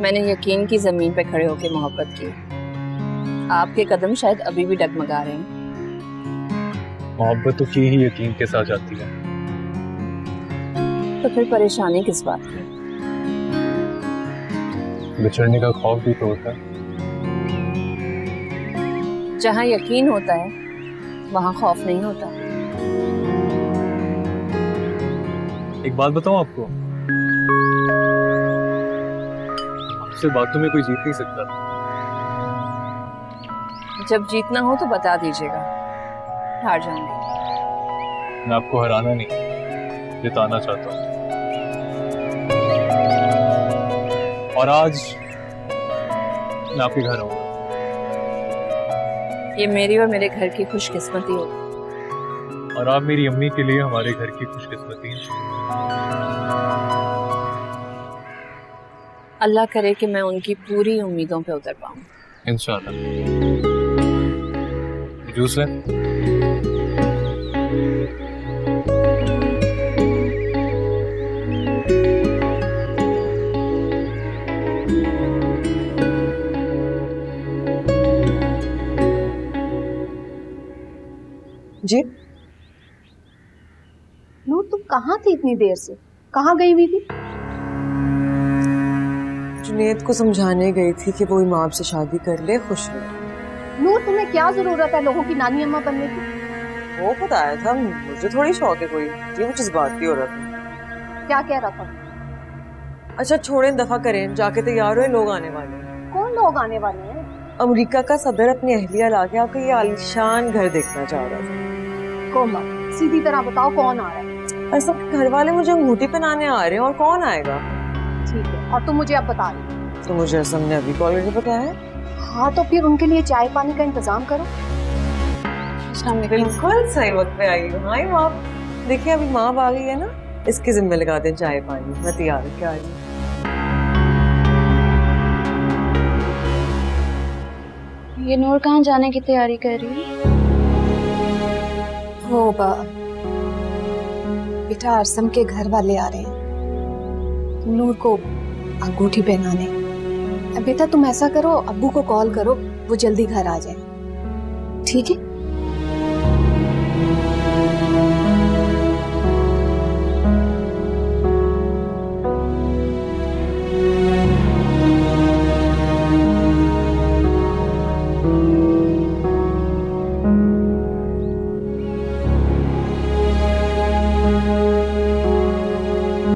मैंने यकीन की जमीन पर खड़े होकर मोहब्बत की। आपके कदम शायद अभी भी डगमगा रहे हैं। मोहब्बत तो की ही यकीन के साथ जाती है, तो फिर परेशानी किस बात की? बिछड़ने का खौफ भी तो होता है। जहाँ यकीन होता है वहाँ खौफ नहीं होता। एक बात बताऊं आपको, आपसे बातों में कोई जीत नहीं सकता। जब जीतना हो तो बता दीजिएगा, हार जाऊंगी। मैं आपको हराना नहीं, जिताना चाहता हूँ। और आज मैं आपके घर आऊंगा। ये मेरी और मेरे घर की खुशकिस्मती होगी। और आप मेरी अम्मी के लिए हमारे घर की खुशकिस्मती हैं। अल्लाह करे कि मैं उनकी पूरी उम्मीदों पे उतर पाऊँ। इंशाल्लाह। जूस है? जी नूर, तुम कहाँ थी इतनी देर से? कहाँ गई हुई थी? जुनैद को समझाने गई थी कि वो इमाम से शादी कर ले, खुश रहे। नूर, तुम्हें क्या जरूरत है लोगों की नानी अम्मा बनने की? वो बताया था मुझे, थोड़ी शौक है कोई। ये कुछ बात हो रहा था। क्या कह रहा था? अच्छा छोड़े, दफा करें, जाके तैयार हुए, लोग आने वाले हैं। कौन लोग आने वाले हैं? अमेरिका का सदर अपनी अहलिया लाके आपका ये आलीशान घर देखना चाह रहा था। कोमा, सीधी तरह बताओ कौन आ रहा है? ऐसा घर वाले मुझे अंगूठी पहनाने आ रहे हैं, और कौन आएगा? ठीक है, और तुम मुझे अब बता रही? तो मुझे ऐसा हमने अभी कॉलेज में बताया है। हाँ, तो फिर उनके लिए चाय पानी का इंतजाम करो। बिल्कुल सही वक्त पे आई हूँ। हाय माँ, देखिए अभी माँ आ गई है ना, इसके जिम्मे लगा दें चाय पानी। मैं तैयार होकर आ रही हूँ। ये नूर कहाँ जाने की तैयारी कर रही है? हो बा बेटा, आरसम के घर वाले आ रहे हैं नूर को अंगूठी पहनाने। बेटा तुम ऐसा करो, अब्बू को कॉल करो, वो जल्दी घर आ जाए। ठीक है?